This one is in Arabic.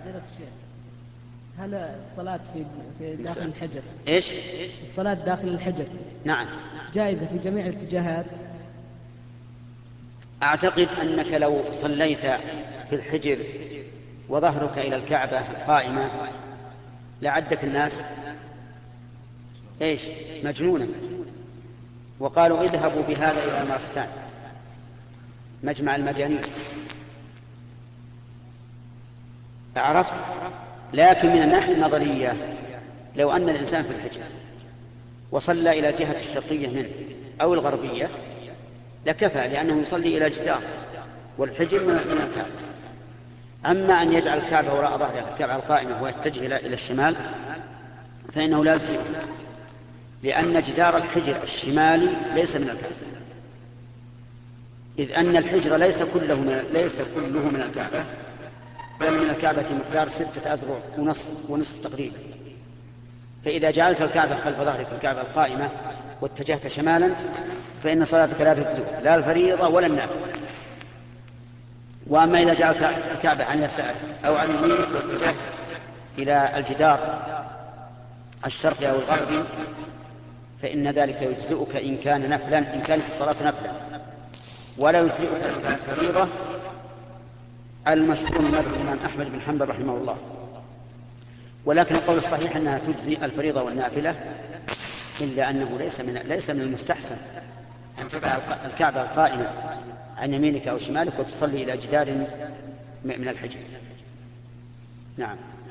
فضيلة الشيخ، هل الصلاة في داخل الحجر؟ ايش؟ الصلاة داخل الحجر. نعم. جائزة في جميع الاتجاهات؟ أعتقد أنك لو صليت في الحجر وظهرك إلى الكعبة قائمة لعدك الناس ايش؟ مجنونة، وقالوا اذهبوا بهذا إلى المارستان مجمع المجانين، عرفت؟ لكن من الناحية النظرية لو أن الإنسان في الحجر وصلى إلى جهة الشرقية منه أو الغربية لكفى، لأنه يصلي إلى جدار والحجر من الكعبة. أما أن يجعل الكعبة وراء ظهره، الكعبة القائمة، ويتجه إلى الشمال فإنه لا يلزمه، لأن جدار الحجر الشمالي ليس من الكعبة، إذ أن الحجر ليس كله من الكعبة، بل من الكعبة مقدار 6 أذرع ونصف تقريبا. فإذا جعلت الكعبة خلف ظهرك الكعبة القائمة واتجهت شمالا فإن صلاتك لا تجزئ لا الفريضة ولا النافلة. وأما إذا جعلت الكعبة عن يسار أو عن يمينك واتجهت إلى الجدار الشرقي أو الغربي فإن ذلك يجزئك إن كان نفلا، إن كانت الصلاة نفلا، ولا يجزئك إن كانت فريضة. المشهور من الإمام أحمد بن حنبل رحمه الله، ولكن القول الصحيح أنها تجزي الفريضة والنافلة، إلا أنه ليس من المستحسن أن تضع الكعبة القائمة عن يمينك أو شمالك وتصلي إلى جدار من الحجر. نعم.